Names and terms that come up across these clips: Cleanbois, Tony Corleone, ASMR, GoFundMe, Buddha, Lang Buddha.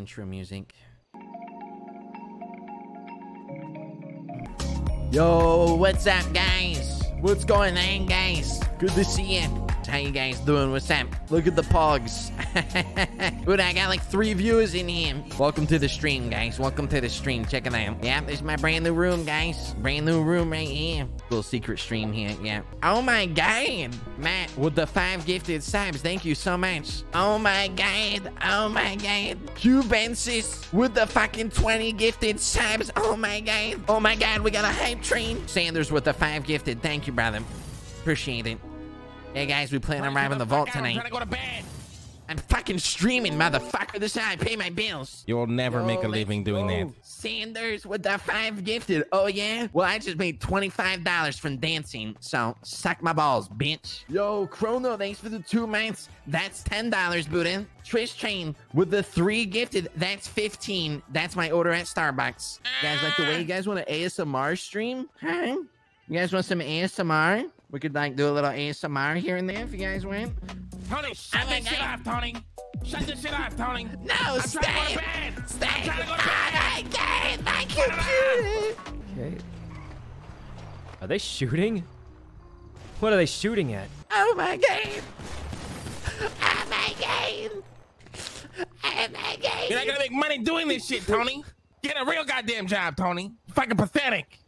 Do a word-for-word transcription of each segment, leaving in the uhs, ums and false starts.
intro music. Yo, what's up, guys? What's going on, guys? Good to see you. How you guys doing? What's up? Look at the pogs. Dude, I got like three viewers in here. Welcome to the stream, guys. Welcome to the stream. Check it out. Yeah, this is my brand new room, guys. Brand new room right here. Little secret stream here. Yeah. Oh my god, Matt, with the five gifted subs. Thank you so much. Oh my god. Oh my god. Cubensis with the fucking twenty gifted subs. Oh my god. Oh my god. We got a hype train. Sanders with the five gifted. Thank you, brother. Appreciate it. Hey guys, we plan on robbing the vault tonight. I'm trying to go to bed. I'm fucking streaming, motherfucker. This is how I pay my bills. You'll never make a living doing that. Sanders with the five gifted. Oh yeah? Well, I just made twenty-five dollars from dancing, so suck my balls, bitch. Yo, Chrono, thanks for the two months. That's ten dollars, Buddha. Trish Train with the three gifted. That's fifteen. That's my order at Starbucks. Ah. Guys, like the way you guys want an A S M R stream? Huh? You guys want some A S M R? We could, like, do a little A S M R here and there if you guys want. Tony, shut this shit off, Tony. Shut this shit off, Tony. No, I'm stay. Trying to go to bed. Stay. I'm trying to go to bed. I can't. I can't. Okay. Are they shooting? What are they shooting at? Oh, my God. Oh, my God. Oh, my God. You're not going to make money doing this shit, Tony. Get a real goddamn job, Tony. Fucking pathetic.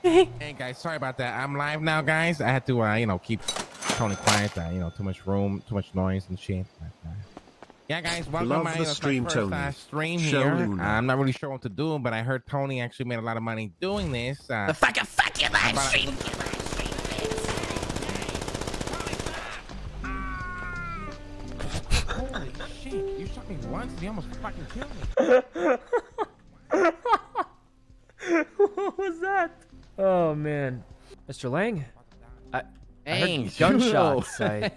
Hey guys, sorry about that. I'm live now, guys. I had to, uh, you know, keep Tony quiet. Uh, you know, too much room, too much noise and shit. But, uh, yeah, guys, welcome to my, you know, stream, my first, uh, stream here. Uh, I'm not really sure what to do, but I heard Tony actually made a lot of money doing this. Uh, the fucking fuck your live stream. Holy shit! You shot me once, and you almost fucking killed me. What was that? Oh man, Mister Lang, I, I hey, heard gunshots. I,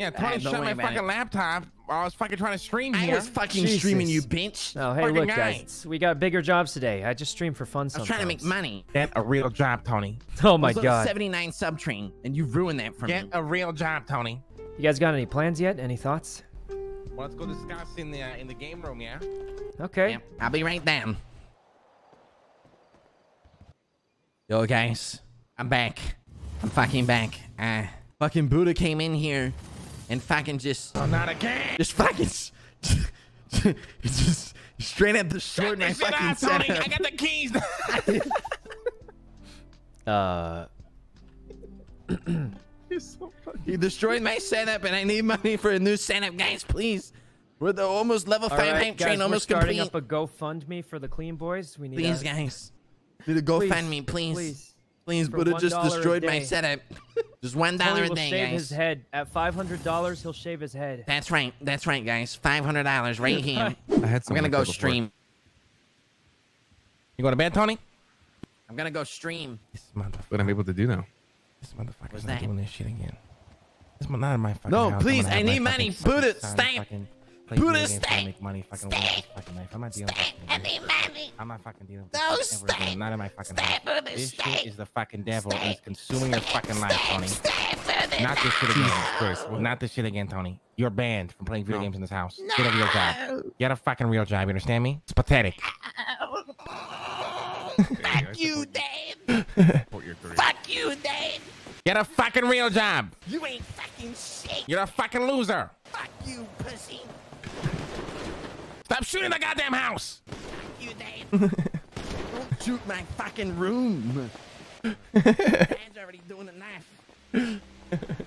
yeah, Tony shot my fucking it. laptop. I was fucking trying to stream here. I was fucking Jesus. streaming, you bitch. Oh hey, fucking look guys, guys, we got bigger jobs today. I just stream for fun. Sometimes. I was trying to make money. Get a real job, Tony. Oh my god, seventy-nine sub train, and you ruined that for Get me. Get a real job, Tony. You guys got any plans yet? Any thoughts? Well, let's go discuss in the uh, in the game room, yeah. Okay. Yeah, I'll be right down. Yo guys, I'm back. I'm fucking back. Uh, fucking Buddha came in here and fucking just... Oh, not again! Just fucking... It's just straight at the sword and I fucking out, Tony. I got the keys! uh... You're so funny. He destroyed my setup and I need money for a new setup, guys, please. We're the almost level All five right, hype guys, train, almost complete. We're starting complete. up a GoFundMe for the Cleanbois. We need Please, a... guys. Dude, go please, find me, please. Please, please Buddha just destroyed my setup. Just one dollar a day, shave guys. His head. At five hundred dollars, he'll shave his head. That's right. That's right, guys. five hundred dollars right here. I had I'm going to go stream. You going to bed, Tony? I'm going to go stream. This motherfucker. What I'm able to do now. This motherfucker's not doing this shit again. This not in my fucking No, house. please. I need money. Buddha, stay. Buddha, stay. Make money, fucking stay. I'm not dealing stay. I need money. I'm not fucking dealing with no, this. Stay. Everything. Not in my fucking stay, Buddha, This stay. shit is the fucking devil. Stay. And it's consuming stay. your fucking stay. life, Tony. Stay, Buddha, not this shit again. Christ, not this shit again, Tony. You're banned from playing video no. games in this house. No. Get a real job. Get a fucking real job. You understand me? It's pathetic. No. Fuck you, Dave. Fuck you, Dave. Get a fucking real job. You ain't fucking shit. You're a fucking loser. Fuck you, pussy. Stop shooting the goddamn house! Fuck you, Dave. Don't shoot my fucking room. Dad's already doing enough.